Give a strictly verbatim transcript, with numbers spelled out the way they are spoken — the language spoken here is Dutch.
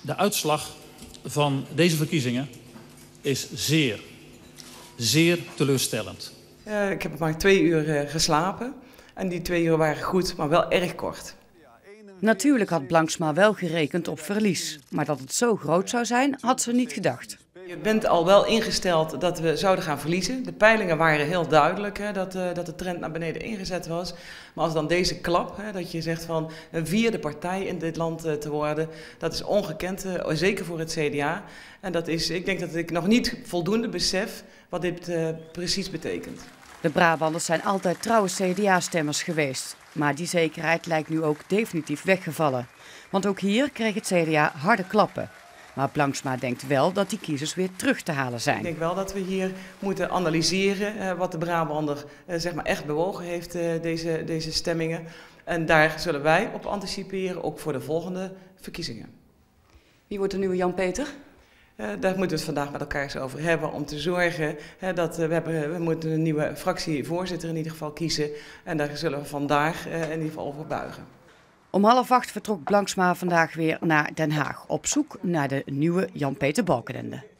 De uitslag van deze verkiezingen is zeer, zeer teleurstellend. Uh, ik heb maar twee uur uh, geslapen en die twee uur waren goed, maar wel erg kort. Natuurlijk had Blanksma wel gerekend op verlies, maar dat het zo groot zou zijn, had ze niet gedacht. Je bent al wel ingesteld dat we zouden gaan verliezen. De peilingen waren heel duidelijk, hè, dat, uh, dat de trend naar beneden ingezet was. Maar als dan deze klap, hè, dat je zegt van een vierde partij in dit land uh, te worden, dat is ongekend, uh, zeker voor het C D A. En dat is, ik denk dat ik nog niet voldoende besef wat dit uh, precies betekent. De Brabanders zijn altijd trouwe C D A-stemmers geweest. Maar die zekerheid lijkt nu ook definitief weggevallen. Want ook hier kreeg het C D A harde klappen. Maar Blanksma denkt wel dat die kiezers weer terug te halen zijn. Ik denk wel dat we hier moeten analyseren wat de Brabander zeg maar echt bewogen heeft, deze, deze stemmingen. En daar zullen wij op anticiperen, ook voor de volgende verkiezingen. Wie wordt de nieuwe Jan-Peter? Uh, daar moeten we het vandaag met elkaar eens over hebben om te zorgen hè, dat uh, we, hebben, we moeten een nieuwe fractievoorzitter in ieder geval kiezen. En daar zullen we vandaag uh, in ieder geval over buigen. Om half acht vertrok Blanksma vandaag weer naar Den Haag op zoek naar de nieuwe Jan-Peter Balkenende.